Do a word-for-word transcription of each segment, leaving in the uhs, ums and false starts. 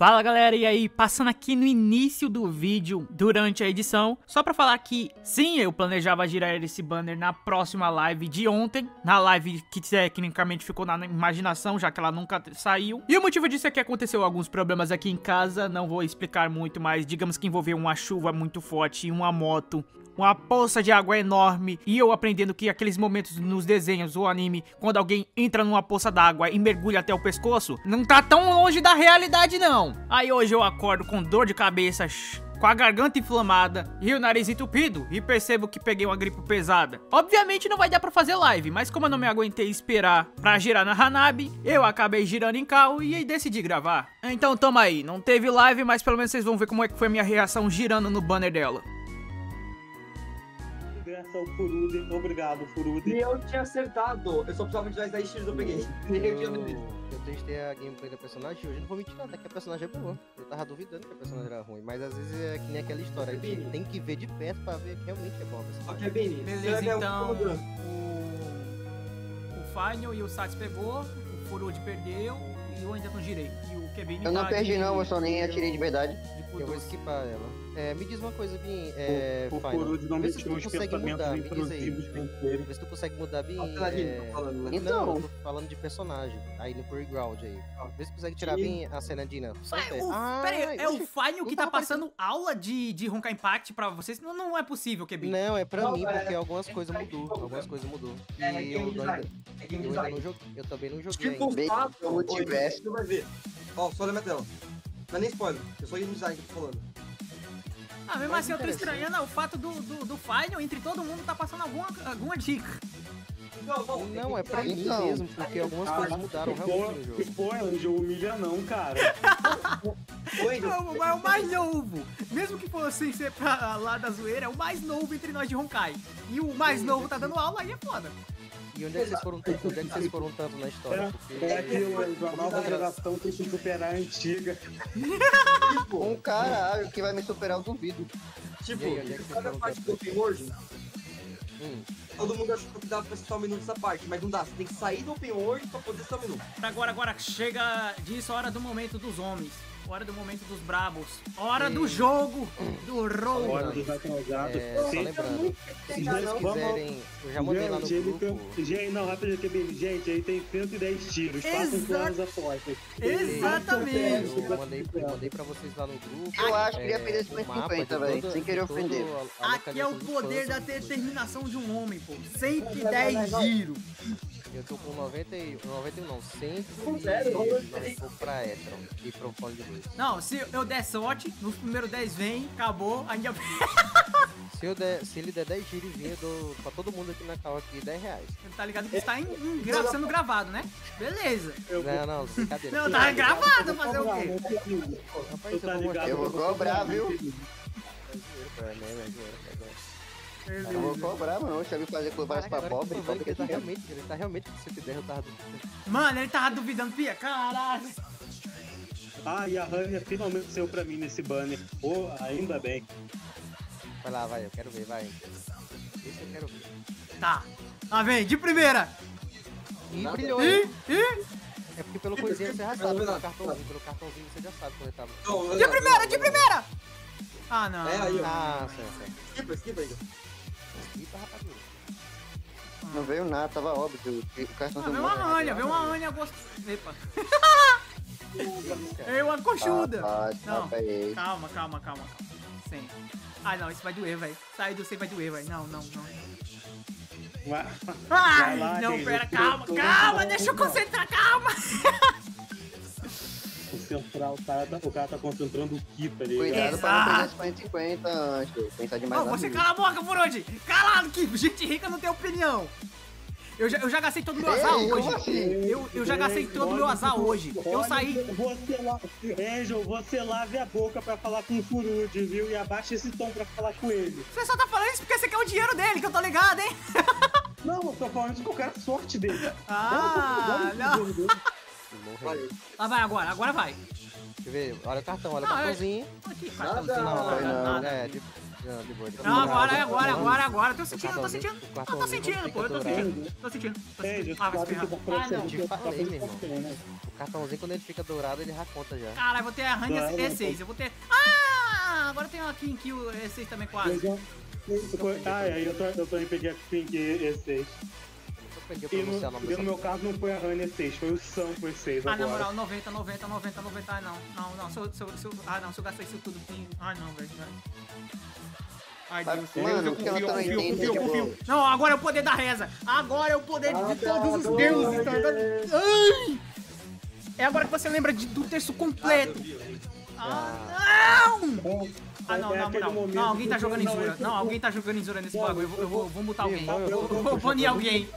Fala galera, e aí? Passando aqui no início do vídeo, durante a edição, só pra falar que sim, eu planejava girar esse banner na próxima live de ontem, na live que tecnicamente ficou na imaginação, já que ela nunca saiu. E o motivo disso é que aconteceu alguns problemas aqui em casa, não vou explicar muito, mas digamos que envolveu uma chuva muito forte, uma moto, uma poça de água enorme, e eu aprendendo que aqueles momentos nos desenhos ou anime, quando alguém entra numa poça d'água e mergulha até o pescoço, não tá tão longe da realidade não. Aí hoje eu acordo com dor de cabeça, com a garganta inflamada e o nariz entupido e percebo que peguei uma gripe pesada. Obviamente não vai dar pra fazer live, mas como eu não me aguentei esperar pra girar na Hanabi, eu acabei girando em carro e aí decidi gravar. Então toma aí, não teve live, mas pelo menos vocês vão ver como é que foi a minha reação girando no banner dela. Graças ao Furude, obrigado Furude. E eu tinha acertado, eu só precisava de dez x eu peguei. Eu testei a gameplay da personagem e hoje não vou mentir nada, que a personagem é boa. Eu tava duvidando que a personagem era ruim, mas às vezes é que nem aquela história, a gente tem que ver de perto pra ver que realmente é boa a personagem. Ok, Bini, beleza, então o, o Final e o Sats pegou, o Furude perdeu e eu ainda não girei. E o Kevin eu não perdi não, eu só nem atirei de verdade. Eu vou esquipar ela. É, me diz uma coisa, Bim. É, o Furude não me tinha um esquentamento intrusivo de tempero. Vê se tu consegue mudar, Bim. É... Falando, né? Então. Não, eu tô falando de personagem. Aí no Playground aí. Vê se tu consegue tirar bem a cena de Nina. Ah, pera aí, é o Final que tá passando parecendo... aula de, de Honkai Impact pra vocês? Não, não é possível, Kevin. Não, é pra não, mim, porque é, algumas é, coisas é, mudou. É, algumas é, coisas mudou. E é, é, eu, eu, ainda, eu ainda não joguei. Eu também não joguei ainda. Se eu tivesse, tu vai ver. Ó, só olha minha tela. Não é nem spoiler, eu sou inimizade que eu tô falando. Ah, mesmo assim eu tô estranhando o fato do, do, do Final, entre todo mundo, tá passando alguma, alguma dica. Não, não, não é pra mim não. mesmo, porque algumas cara, coisas mudaram realmente no jogo. Spoiler, o jogo humilha não, cara. Oi, não, mas é o mais novo. Mesmo que fosse ser pra lá da zoeira, é o mais novo entre nós de Honkai. E o mais novo tá dando aula aí é foda. E onde é que vocês foram tanto, onde é que vocês foram tanto na história? Porque... É que a nova geração tem que superar a antiga. Tipo, um cara que vai me superar eu duvido. Tipo, cada parte que eu tenho hoje, hum. todo mundo achou que dava pra ser só um minuto essa parte, mas não dá, você tem que sair do open world pra poder ser um minuto. Agora, agora chega disso, hora do momento dos homens. Hora do momento dos brabos. Hora Sim. do jogo. Do rolo. Hora do atrasados. É, só lembrando. Se vocês quiserem, eu já mandei lá no grupo. Gente, não, rápido aqui, gente, aí tem cento e dez tiros. Façam planos apostas. Exatamente. Eu mandei, eu mandei pra vocês lá no grupo. Eu acho que ele ia perder cento e cinquenta, velho. Sem querer ofender. Aqui é o poder da determinação de um homem, pô. cento e dez tiros. Eu tô com noventa e um, não, cem e noventa pra hétero e pro fone de luz. Não, se eu der sorte, nos primeiros dez vem, acabou, ainda... se, eu der, se ele der dez giros, eu dou pra todo mundo aqui na cal aqui dez reais. Tá ligado que está em, em gra... sendo gravado, né? Beleza. Eu... Não, não, brincadeira. Não, tá gravado, fazer o quê? Rapaz, eu, vou... eu vou cobrar, viu? Eu vou cobrar, mano. Eu chamei fazer cobrar pra pobre. Ele tá realmente, ele tá realmente com cento e dez, eu tava duvidando. Mano, ele tava duvidando, pia, caralho. Ah, e a Rania finalmente saiu pra mim nesse banner. Pô, oh, ainda bem. Vai lá, vai, eu quero ver, vai. Esse eu quero ver. Tá. Ah, vem, de primeira. E brilhou. E, e... É porque pelo coisinha você já sabe, pelo cartãozinho, pelo cartãozinho você já sabe quando ele tava. De primeira, de primeira! Ah, não. É, aí, ah, certo. Esquipa, esquipa aí. Não veio nada, tava óbvio. O cartão ah, veio uma Rania, veio uma Rania gostosa. Epa. É uma coxuda. Ah, tá, tá, não. Calma, calma, calma, calma. Sem. Ah, não, isso vai doer, velho. Sai do C vai doer, velho. Não, não, não. Ué. Ai, lá, não, pera, calma, calma, deixa eu concentrar, calma. O central, tá, o cara tá concentrando o Ki, tá ligado? Cuidado pra não perder cinquenta antes, pensar demais. Não, você amigo. Cala a boca, Furude! Calado, Ki! Gente rica não tem opinião! Eu já, eu já gastei todo o meu azar Ei, hoje. Assim? Eu, eu já gastei todo o meu azar olha, hoje. Eu saí... Você la... Angel, você lave a boca pra falar com o Furude, viu? E abaixa esse tom pra falar com ele. Você só tá falando isso porque você quer o dinheiro dele, que eu tô ligado, hein? Não, eu tô falando isso porque eu quero a sorte dele. Ah, não. Dele. Ah, vai agora, agora vai. Deixa eu ver, olha o cartão, olha o cartãozinho. Aqui, cartãozinho. Não, não, é, de boa. Não, agora, agora, agora, agora. Tô sentindo, tô sentindo. Eu tô sentindo, pô, eu tô sentindo. Tô sentindo, tô sentindo. Ah, vai espirrar. Ah, não. cartãozinho, quando ele fica dourado, ele já conta já. Caralho, vou ter a Rania E seis, eu vou ter... Ah, agora tem uma King Kill E seis também quase. Eu já... Ah, é, eu tô, eu também peguei a King E seis. E no, e no meu caso não foi a Rania E seis, foi o Sampo E seis agora. Ah, na moral, noventa, noventa, noventa, noventa, ah não, não, não, se eu, se eu, se eu, ah não, se eu gastei isso tudo, tem... ah não, velho, velho. Ai, Deus, mano, eu confio, eu confio, eu confio, eu confio. Não, agora é o poder da reza. Agora é o poder de todos os deuses. Ai! É agora que você lembra de, do texto completo. Ah, não! Ah, não, não, não. Não, alguém tá jogando Izura. Não, alguém tá jogando Izura nesse bagulho. Eu vou, eu vou, vou mutar alguém. Eu vou banir alguém.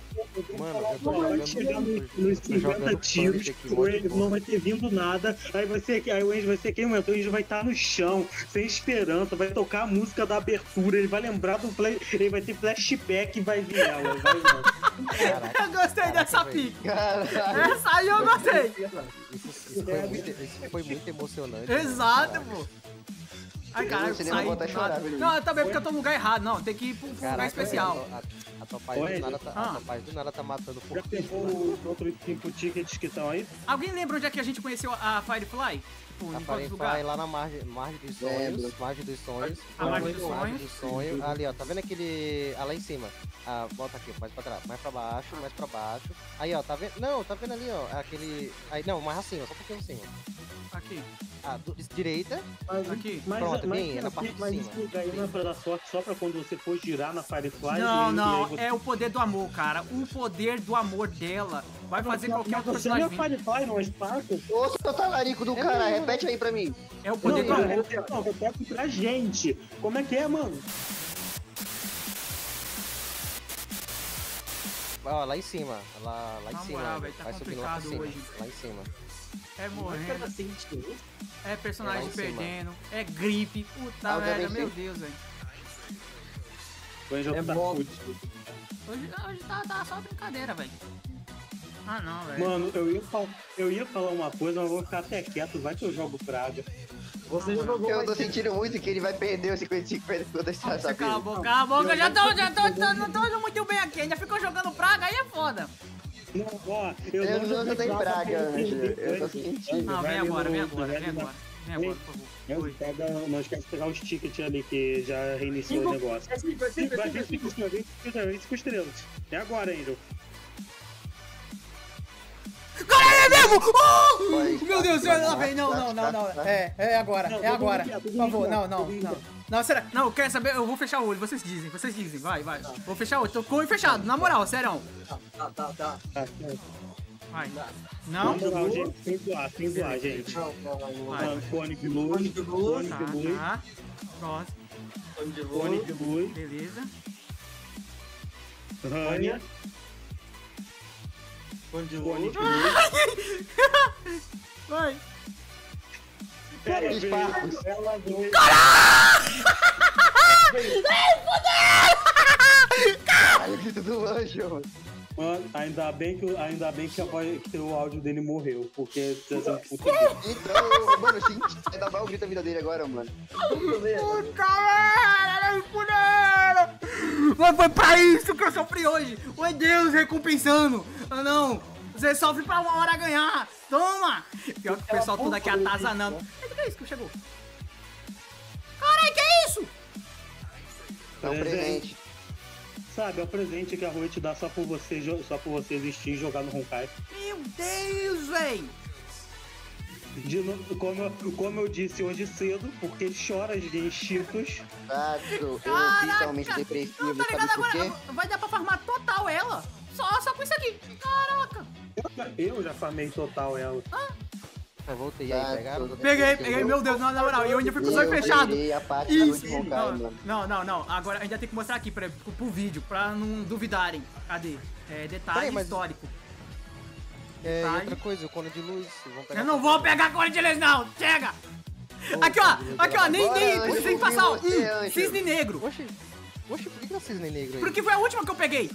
Mano, eu tô jogando nos cinquenta tiros, o Enzo não vai ter vindo nada, aí, vai ser, aí o Enzo vai ser quem aumentou, o Enzo vai estar no chão, sem esperança, vai tocar a música da abertura, ele vai lembrar do play, ele vai ter flashback e vai vir ela. Vai, caraca, eu gostei caraca, dessa pique. Essa aí eu gostei. Isso, isso, foi, muito, isso foi muito emocionante. Exato, né, pô. Ai, caralho, eu saí nada. Chorar, não, eu também, porque eu tô no lugar errado, não. Tem que ir pro caraca, lugar especial. É, a, a tua página do, tá, ah. do nada tá matando por já pegou os outros cinco tickets que estão aí? Alguém lembra onde é que a gente conheceu a Firefly? Pô, a Firefly lá na margem, margem dos sonhos. Margem dos sonhos. A margem dos sonhos. Margem dos sonhos. Uhum. Ali, ó, tá vendo aquele... Ah, lá em cima. Ah, volta aqui, mais pra trás. Mais pra baixo, mais pra baixo. Aí, ó, tá vendo... Não, tá vendo ali, ó, aquele... Aí, não, mais assim, ó, só um pouquinho assim, ó. Aqui. Ah, do, direita. Mas, aqui. Pronto, mas, bem, mas, na parte de mas, cima. Mas isso daí não é pra dar sorte só pra quando você for girar na Firefly? Não, e, não, e você... é o poder do amor, cara. O poder do amor dela vai fazer não, qualquer outro personagem. Você não é Firefly, não é Sparkle? Ô, seu talarico do é cara, mesmo. Repete aí pra mim. É o poder não, do amor. Não, repete pra gente. Como é que é, mano? Ó, lá em cima. Lá, lá em cima. Moral, véio, tá vai subindo lá pra cima. Hoje. Lá em cima. É morrendo, é personagem é perdendo, cima. É gripe, puta merda, ah, meu Deus, velho. Hoje, é tá hoje, hoje tá, tá só brincadeira, velho. Ah não, velho. Mano, eu ia, eu ia falar uma coisa, mas eu vou ficar até quieto, vai que eu jogo praga. Você ah, jogou, eu tô sentindo muito que ele vai perder os cinquenta e cinco dessa sabe? Cala a boca, cala a boca, eu já tô, já tô, tô, não tô muito bem aqui, ainda ficou jogando praga, aí é foda. Não, ó, eu, eu não, não tenho praga, velho. Eu tô sentindo. Ah, vem agora, vem agora, vem agora. Vem agora, por favor. Não esquece de pegar os tickets ali que já reiniciou o negócio. Vai vinte e cinco estrelas. É agora, Angel. Caralho, é mesmo! Meu Deus, lá vem. Não, não, não, não. É, é agora, é agora. Por favor, não, não, não. Não, será? Não, eu quero saber, eu vou fechar o olho, vocês dizem, vocês dizem, vai, vai. Tá. Vou fechar o olho, tô com o olho fechado, na moral, sério. Tá, tá, tá, tá. Vai. Não? Não, não, gente, sem zoar, sem zoar, gente. Não, não, não. Vai. Cone de luz, cone de luz, cone de luz. Tá, tá. Cone de luz. Beleza. Rania. Cone de luz. Vai. Ela veio, ela veio. Caralho! Grito do anjo. Mano, ainda bem que, ainda bem que, a voz, que o áudio dele morreu, porque... Então, mano, gente, vai dar mal o grito da vida dele agora, mano. Puta merda! Mas foi pra isso que eu sofri hoje! Meu Deus, recompensando! Ah, não! Você sofre pra uma hora ganhar! Toma! Pior que o pessoal todo aqui atazanando. O que é isso que chegou? Caralho, que é isso? É um presente. Sabe, é o presente que a Rui te dá só por você, só por você existir e jogar no Honkai. Meu Deus, véi! De novo, como, como eu disse hoje cedo, porque chora de instintos. Exato, eu totalmente depressivo, não, tá ligado, sabe por quê? Agora vai dar pra farmar total ela. Só, só com isso aqui. Caraca. Eu, eu já farmei total ela. Ah. Eu voltei aí, pegaram? Peguei, peguei, meu Deus, não, na moral, eu ainda fui com o olho fechado. Isso, não, não, não, agora ainda tem que mostrar aqui pra, pro, pro vídeo, pra não duvidarem. Cadê? É, detalhe mas... histórico. É, detalhe. Outra coisa, o cone de luz. Vamos pegar eu não vou pegar cone de luz, não, chega! Oh, aqui, ó, aqui, ó, nem, nem, nem, sem passar, um, cisne negro. Oxi, oxi, por que é cisne negro aí? Porque foi a última que eu peguei.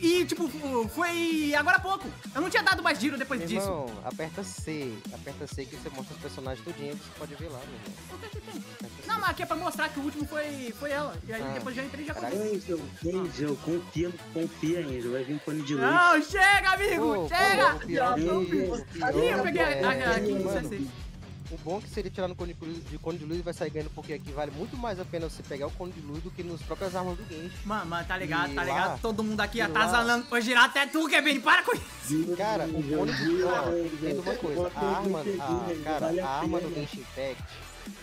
E, tipo, foi agora há pouco. Eu não tinha dado mais giro depois meu disso. Não, aperta C. Aperta C que você mostra os personagens tudinho que você pode ver lá, meu irmão. O que é que tem? Não, mas aqui é pra mostrar que o último foi, foi ela. E aí ah, depois já entrei e já confio. Angel, Angel, confia, confia, Angel. Vai vir um cone de luz. Não, chega, amigo! Oh, chega! Pô, pior, eu, eu, eu peguei é, a, a, a quinze, dezesseis. O bom é que se ele tirar no cone de luz, de cone de luz vai sair ganhando, porque aqui vale muito mais a pena você pegar o cone de luz do que nos próprias armas do game. Mano, mano, tá ligado, e tá lá, ligado? Todo mundo aqui atazanando. Vou girar até tu, Kevin, para com isso! Cara, o cone de luz, ó, entendo uma coisa. A arma, a, cara, a arma do Genshin Impact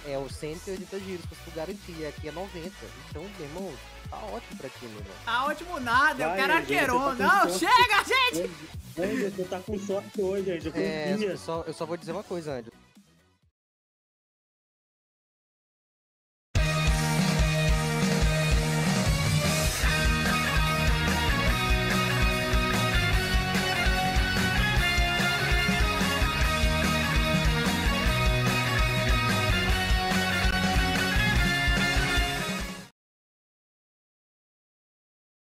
é os cento e oitenta giros, pra tu garantir. Aqui é noventa. Então, meu irmão, tá ótimo pra ti, meu irmão. Tá ótimo nada, vai, eu quero arqueirou. Não, chega, gente! Angel, tu tá com sorte hoje, Angel. É, eu só, eu só vou dizer uma coisa, Angel.